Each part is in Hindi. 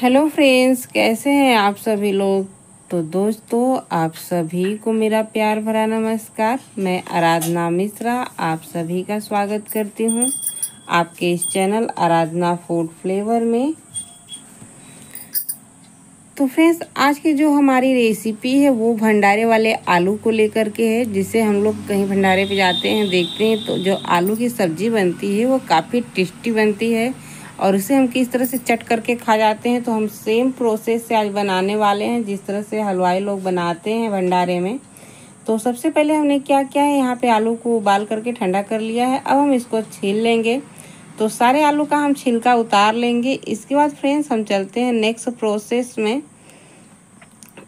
हेलो फ्रेंड्स, कैसे हैं आप सभी लोग। तो दोस्तों, आप सभी को मेरा प्यार भरा नमस्कार। मैं आराधना मिश्रा आप सभी का स्वागत करती हूं आपके इस चैनल आराधना फूड फ्लेवर में। तो फ्रेंड्स, आज की जो हमारी रेसिपी है वो भंडारे वाले आलू को लेकर के है, जिसे हम लोग कहीं भंडारे पे जाते हैं, देखते हैं तो जो आलू की सब्ज़ी बनती है वो काफ़ी टेस्टी बनती है और इसे हम किस तरह से चट करके खा जाते हैं। तो हम सेम प्रोसेस से आज बनाने वाले हैं, जिस तरह से हलवाई लोग बनाते हैं भंडारे में। तो सबसे पहले हमने क्या क्या है, यहाँ पे आलू को उबाल करके ठंडा कर लिया है। अब हम इसको छील लेंगे, तो सारे आलू का हम छिलका उतार लेंगे। इसके बाद फ्रेंड्स हम चलते हैं नेक्स्ट प्रोसेस में।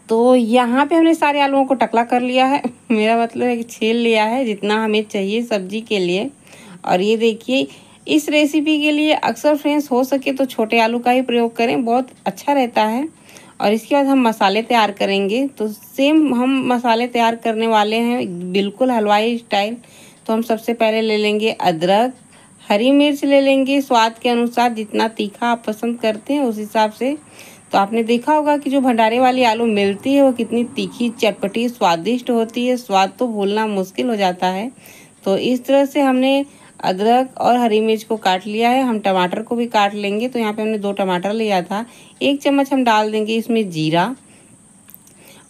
तो यहाँ पर हमने सारे आलूओं को टकला कर लिया है, मेरा मतलब है कि छील लिया है जितना हमें चाहिए सब्जी के लिए। और ये देखिए, इस रेसिपी के लिए अक्सर फ्रेंड्स हो सके तो छोटे आलू का ही प्रयोग करें, बहुत अच्छा रहता है। और इसके बाद हम मसाले तैयार करेंगे, तो सेम हम मसाले तैयार करने वाले हैं बिल्कुल हलवाई स्टाइल। तो हम सबसे पहले ले लेंगे अदरक, हरी मिर्च ले लेंगे स्वाद के अनुसार, जितना तीखा आप पसंद करते हैं उस हिसाब से। तो आपने देखा होगा कि जो भंडारे वाली आलू मिलती है वो कितनी तीखी, चटपटी, स्वादिष्ट होती है, स्वाद तो भूलना मुश्किल हो जाता है। तो इस तरह से हमने अदरक और हरी मिर्च को काट लिया है। हम टमाटर को भी काट लेंगे, तो यहाँ पे हमने 2 टमाटर लिया था। 1 चम्मच हम डाल देंगे इसमें जीरा।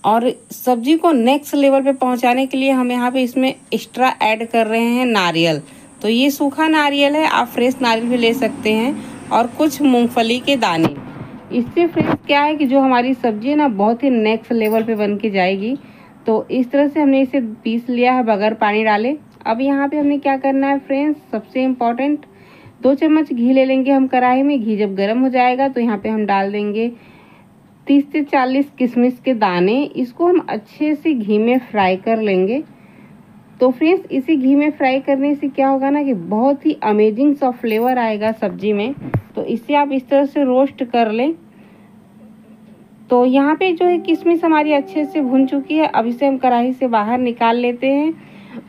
और सब्जी को नेक्स्ट लेवल पे पहुँचाने के लिए हम यहाँ पे इसमें एक्स्ट्रा ऐड कर रहे हैं नारियल। तो ये सूखा नारियल है, आप फ्रेश नारियल भी ले सकते हैं, और कुछ मूँगफली के दाने। इससे फ्रेश क्या है कि जो हमारी सब्जी है ना, बहुत ही नेक्स्ट लेवल पर बन के जाएगी। तो इस तरह से हमने इसे पीस लिया है बगैर पानी डाले। अब यहाँ पे हमने क्या करना है फ्रेंड्स, सबसे इम्पॉर्टेंट 2 चम्मच घी ले लेंगे हम कढ़ाई में। घी जब गर्म हो जाएगा तो यहाँ पे हम डाल देंगे 30 से 40 किशमिश के दाने। इसको हम अच्छे से घी में फ्राई कर लेंगे। तो फ्रेंड्स, इसी घी में फ्राई करने से क्या होगा ना कि बहुत ही अमेजिंग सा फ्लेवर आएगा सब्जी में। तो इसे आप इस तरह से रोस्ट कर लें। तो यहाँ पर जो है किशमिश हमारी अच्छे से भुन चुकी है। अब इसे हम कढ़ाई से बाहर निकाल लेते हैं।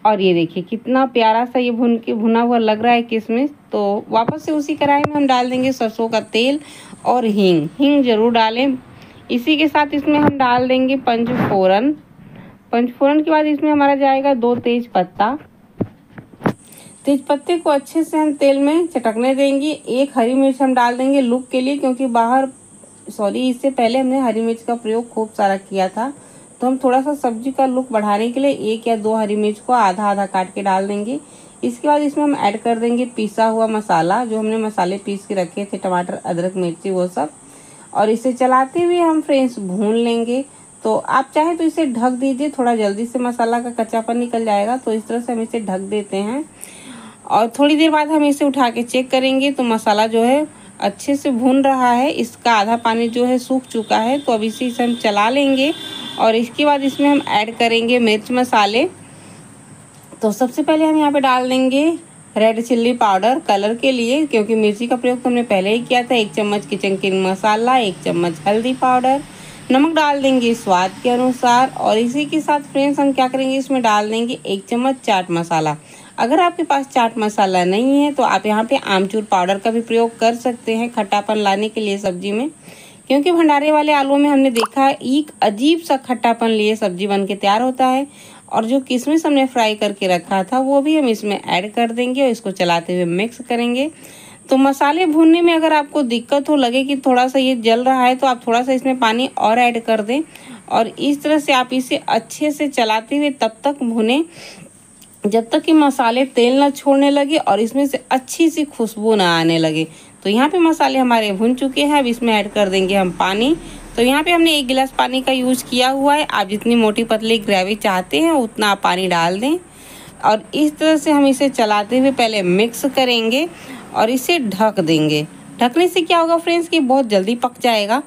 और ये देखिए कितना प्यारा सा ये भुना हुआ लग रहा है किशमिश। तो वापस से उसी कढ़ाई में हम डाल देंगे सरसों का तेल और हींग ज़रूर डालें। इसी के साथ इसमें हम डाल देंगे पंच फोरन के बाद इसमें हमारा जाएगा 2 तेज पत्ता। तेज पत्ते को अच्छे से हम तेल में चटकने देंगे। 1 हरी मिर्च हम डाल देंगे लुक के लिए, क्योंकि इससे पहले हमने हरी मिर्च का प्रयोग खूब सारा किया था। तो हम थोड़ा सा सब्जी का लुक बढ़ाने के लिए 1 या 2 हरी मिर्च को आधा काट के डाल देंगे। इसके बाद इसमें हम ऐड कर देंगे पिसा हुआ मसाला, जो हमने मसाले पीस के रखे थे, टमाटर, अदरक, मिर्ची, वो सब। और इसे चलाते हुए हम फ्रेंड्स भून लेंगे। तो आप चाहे तो इसे ढक दीजिए, थोड़ा जल्दी से मसाला का कच्चापन निकल जाएगा। तो इस तरह से हम इसे ढक देते हैं और थोड़ी देर बाद हम इसे उठा के चेक करेंगे। तो मसाला जो है अच्छे से भून रहा है, इसका आधा पानी जो है सूख चुका है। तो अब इसी से हम चला लेंगे और इसके बाद इसमें हम ऐड करेंगे मिर्च मसाले। तो सबसे पहले हम यहाँ पे डाल देंगे रेड चिल्ली पाउडर कलर के लिए, क्योंकि मिर्ची का प्रयोग तो हमने पहले ही किया था। 1 चम्मच किचन किंग मसाला, 1 चम्मच हल्दी पाउडर, नमक डाल देंगे स्वाद के अनुसार। और इसी के साथ फ्रेंड्स हम क्या करेंगे, इसमें डाल देंगे 1 चम्मच चाट मसाला। अगर आपके पास चाट मसाला नहीं है तो आप यहाँ पे आमचूर पाउडर का भी प्रयोग कर सकते हैं खट्टापन लाने के लिए सब्जी में, क्योंकि भंडारे वाले आलू में हमने देखा एक अजीब सा खट्टापन लिए सब्जी बन के तैयार होता है। और जो किशमिश हमने फ्राई करके रखा था वो भी हम इसमें ऐड कर देंगे और इसको चलाते हुए मिक्स करेंगे। तो मसाले भूनने में अगर आपको दिक्कत हो, लगे कि थोड़ा सा ये जल रहा है, तो आप थोड़ा सा इसमें पानी और ऐड कर दें। और इस तरह से आप इसे अच्छे से चलाते हुए तब तक भूनें जब तक कि मसाले तेल न छोड़ने लगे और इसमें से अच्छी सी खुशबू ना आने लगे। तो यहाँ पे मसाले हमारे भुन चुके हैं। अब इसमें ऐड कर देंगे हम पानी। तो यहाँ पे हमने 1 गिलास पानी का यूज़ किया हुआ है। आप जितनी मोटी पतली ग्रेवी चाहते हैं उतना आप पानी डाल दें। और इस तरह से हम इसे चलाते हुए पहले मिक्स करेंगे और इसे ढक देंगे। ढकने से क्या होगा फ्रेंड्स कि बहुत जल्दी पक जाएगा।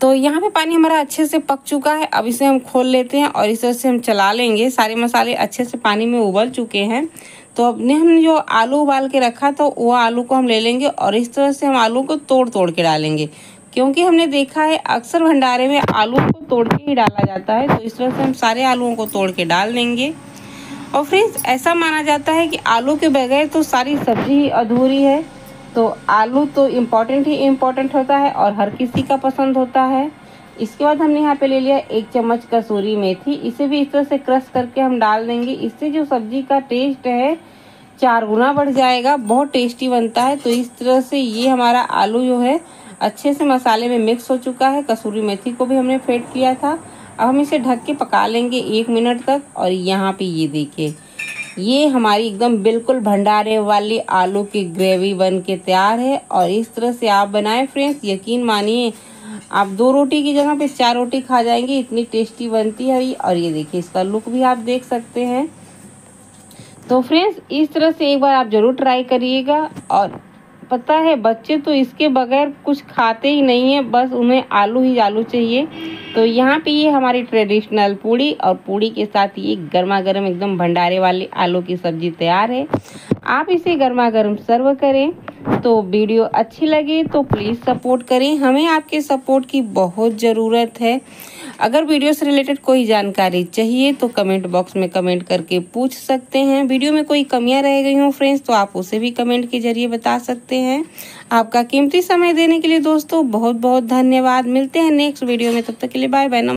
तो यहाँ पे पानी हमारा अच्छे से पक चुका है। अब इसे हम खोल लेते हैं और इस तरह से हम चला लेंगे। सारे मसाले अच्छे से पानी में उबल चुके हैं। तो अपने हमने जो आलू उबाल के रखा था वो आलू को हम ले लेंगे और इस तरह से हम आलू को तोड़ के डालेंगे, क्योंकि हमने देखा है अक्सर भंडारे में आलू को तोड़ के ही डाला जाता है। तो इस तरह से हम सारे आलूओं को तोड़ के डाल देंगे। और फ्रेंड्स, ऐसा माना जाता है कि आलू के बगैर तो सारी सब्जी अधूरी है। तो आलू तो इम्पॉर्टेंट ही इम्पॉर्टेंट होता है और हर किसी का पसंद होता है। इसके बाद हमने यहाँ पे ले लिया 1 चम्मच कसूरी मेथी, इसे भी इस तरह से क्रश करके हम डाल देंगे। इससे जो सब्जी का टेस्ट है 4 गुना बढ़ जाएगा, बहुत टेस्टी बनता है। तो इस तरह से ये हमारा आलू जो है अच्छे से मसाले में मिक्स हो चुका है, कसूरी मेथी को भी हमने फेंट किया था। अब हम इसे ढक के पका लेंगे 1 मिनट तक। और यहाँ पे ये देखिए, ये हमारी एकदम बिल्कुल भंडारे वाली आलू की ग्रेवी बन के तैयार है। और इस तरह से आप बनाएं फ्रेंड्स, यकीन मानिए आप 2 रोटी की जगह पे 4 रोटी खा जाएंगे, इतनी टेस्टी बनती है। और ये देखिए इसका लुक भी आप देख सकते हैं। तो फ्रेंड्स इस तरह से एक बार आप ज़रूर ट्राई करिएगा। और पता है बच्चे तो इसके बगैर कुछ खाते ही नहीं है, बस उन्हें आलू ही आलू चाहिए। तो यहाँ पे ये हमारी ट्रेडिशनल पूड़ी और पूड़ी के साथ ये गर्मा गर्म एकदम भंडारे वाली आलू की सब्जी तैयार है। आप इसे गर्मा गर्म सर्व करें। तो वीडियो अच्छी लगे तो प्लीज़ सपोर्ट करें, हमें आपके सपोर्ट की बहुत ज़रूरत है। अगर वीडियो से रिलेटेड कोई जानकारी चाहिए तो कमेंट बॉक्स में कमेंट करके पूछ सकते हैं। वीडियो में कोई कमियां रह गई हों फ्रेंड्स तो आप उसे भी कमेंट के जरिए बता सकते हैं। आपका कीमती समय देने के लिए दोस्तों बहुत बहुत धन्यवाद। मिलते हैं नेक्स्ट वीडियो में, तब तक के लिए बाय बाय।